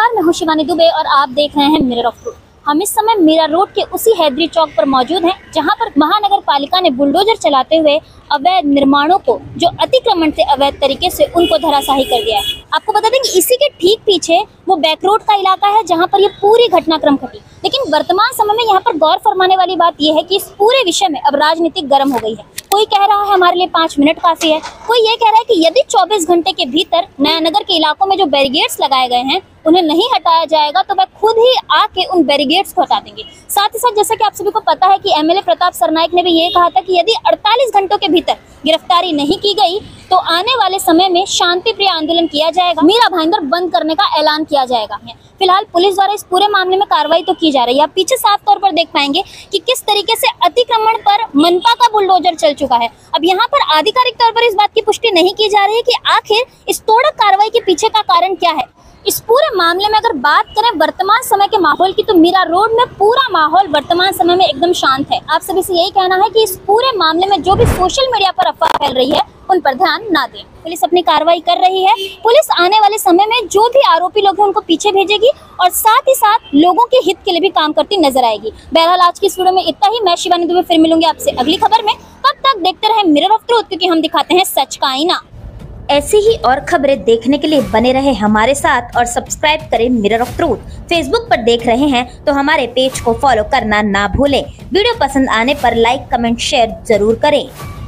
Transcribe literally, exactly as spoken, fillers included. नमस्कार, मैं हूं शिवानी दुबे और आप देख रहे हैं मिरर ऑफ ट्रुथ। हम इस समय मीरा रोड के उसी हैदरी चौक पर मौजूद हैं जहां पर महानगर पालिका ने बुलडोजर चलाते हुए अवैध निर्माणों को जो अतिक्रमण थे अवैध तरीके से उनको धराशाही कर दिया है। आपको बता दें कि इसी के ठीक पीछे वो बैक रोड का इलाका है जहां पर ये पूरी घटनाक्रम घटी। लेकिन वर्तमान समय में यहाँ पर गौर फरमाने वाली बात यह है कि इस पूरे विषय में अब राजनीति गर्म हो गई है। कोई कह रहा है हमारे लिए पाँच मिनट काफी है, कोई ये कह रहा है कि यदि चौबीस घंटे के भीतर नया नगर के इलाकों में जो बैरिगेड्स लगाए गए हैं उन्हें नहीं हटाया जाएगा तो वह खुद ही आके उन बैरिगेड्स को हटा देंगे। साथ ही साथ जैसे कि आप सभी को पता है कि एमएलए प्रताप सरनाईक ने भी ये कहा था कि यदि अड़तालीस घंटों के भीतर गिरफ्तारी नहीं की गई तो आने वाले समय में शांति प्रिय आंदोलन किया जाएगा, मीरा भाइंडर बंद करने का ऐलान किया जाएगा। फिलहाल पुलिस द्वारा इस पूरे मामले में कार्रवाई तो की जा रही है। आप पीछे साफ तौर पर देख पाएंगे कि किस तरीके से अतिक्रमण पर मनपा का बुलडोजर चल चुका है। अब यहाँ पर आधिकारिक तौर पर इस बात की पुष्टि नहीं की जा रही है कि आखिर इस तोड़क कार्रवाई के पीछे का कारण क्या है। इस पूरे मामले में अगर बात करें वर्तमान समय के माहौल की तो मीरा रोड में पूरा माहौल वर्तमान समय में एकदम शांत है। आप सभी से यही कहना है कि इस पूरे मामले में जो भी सोशल मीडिया पर अफवाह फैल रही है उन पर ध्यान ना दें। पुलिस अपनी कार्रवाई कर रही है। पुलिस आने वाले समय में जो भी आरोपी लोग हैं उनको पीछे भेजेगी और साथ ही साथ लोगों के हित के लिए भी काम करती नजर आएगी। बहरहाल आज की इस वीडियो में इतना ही। मैं शिवानी दुबे फिर मिलूंगी आपसे अगली खबर में। तब तक देखते रहे मिरर ऑफ ट्रुथ, क्योंकि हम दिखाते हैं सच का आईना। ऐसी ही और खबरें देखने के लिए बने रहे हमारे साथ और सब्सक्राइब करें मिरर ऑफ ट्रुथ। फेसबुक पर देख रहे हैं तो हमारे पेज को फॉलो करना ना भूलें। वीडियो पसंद आने पर लाइक कमेंट शेयर जरूर करें।